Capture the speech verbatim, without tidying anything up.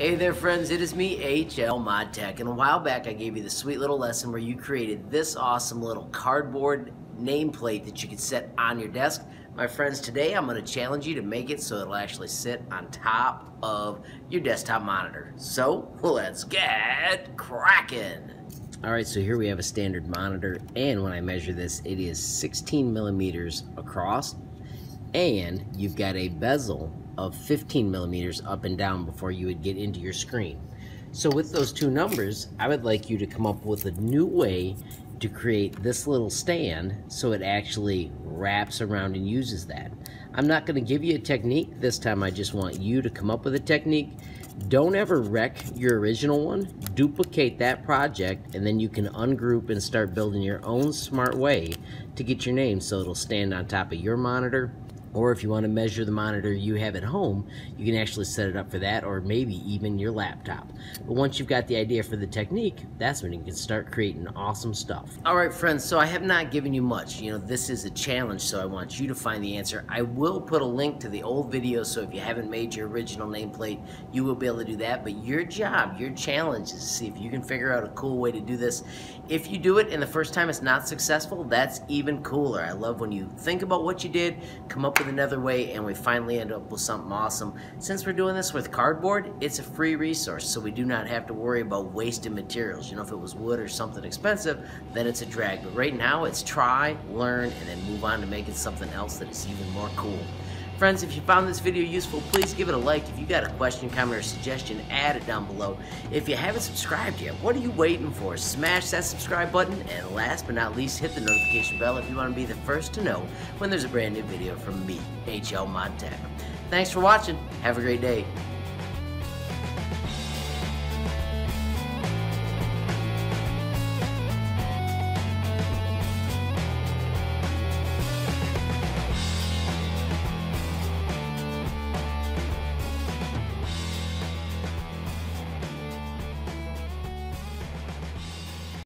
Hey there friends, it is me, H L ModTech, and a while back I gave you the sweet little lesson where you created this awesome little cardboard nameplate that you could set on your desk. My friends, today I'm going to challenge you to make it so it'll actually sit on top of your desktop monitor. So, let's get cracking! Alright, so here we have a standard monitor, and when I measure this, it is sixteen millimeters across, and you've got a bezel of fifteen millimeters up and down before you would get into your screen. So with those two numbers, I would like you to come up with a new way to create this little stand so it actually wraps around and uses that. I'm not going to give you a technique this time. I just want you to come up with a technique. Don't ever wreck your original one. Duplicate that project, and then you can ungroup and start building your own smart way to get your name so it'll stand on top of your monitor. Or if you want to measure the monitor you have at home, you can actually set it up for that, or maybe even your laptop. But once you've got the idea for the technique, that's when you can start creating awesome stuff. Alright friends, so I have not given you much. You know, this is a challenge, so I want you to find the answer. I will put a link to the old video, so if you haven't made your original nameplate, you will be able to do that. But your job, your challenge is to see if you can figure out a cool way to do this. If you do it and the first time it's not successful, that's even cooler. I love when you think about what you did, come up with another way, and we finally end up with something awesome. Since we're doing this with cardboard, it's a free resource, so we do not have to worry about wasted materials. You know, if it was wood or something expensive, then it's a drag. But right now, it's try, learn, and then move on to making something else that is even more cool. Friends, if you found this video useful, please give it a like. If you got a question, comment, or suggestion, add it down below. If you haven't subscribed yet, what are you waiting for? Smash that subscribe button, and last but not least, hit the notification bell if you want to be the first to know when there's a brand new video from me, H L ModTech. Thanks for watching. Have a great day.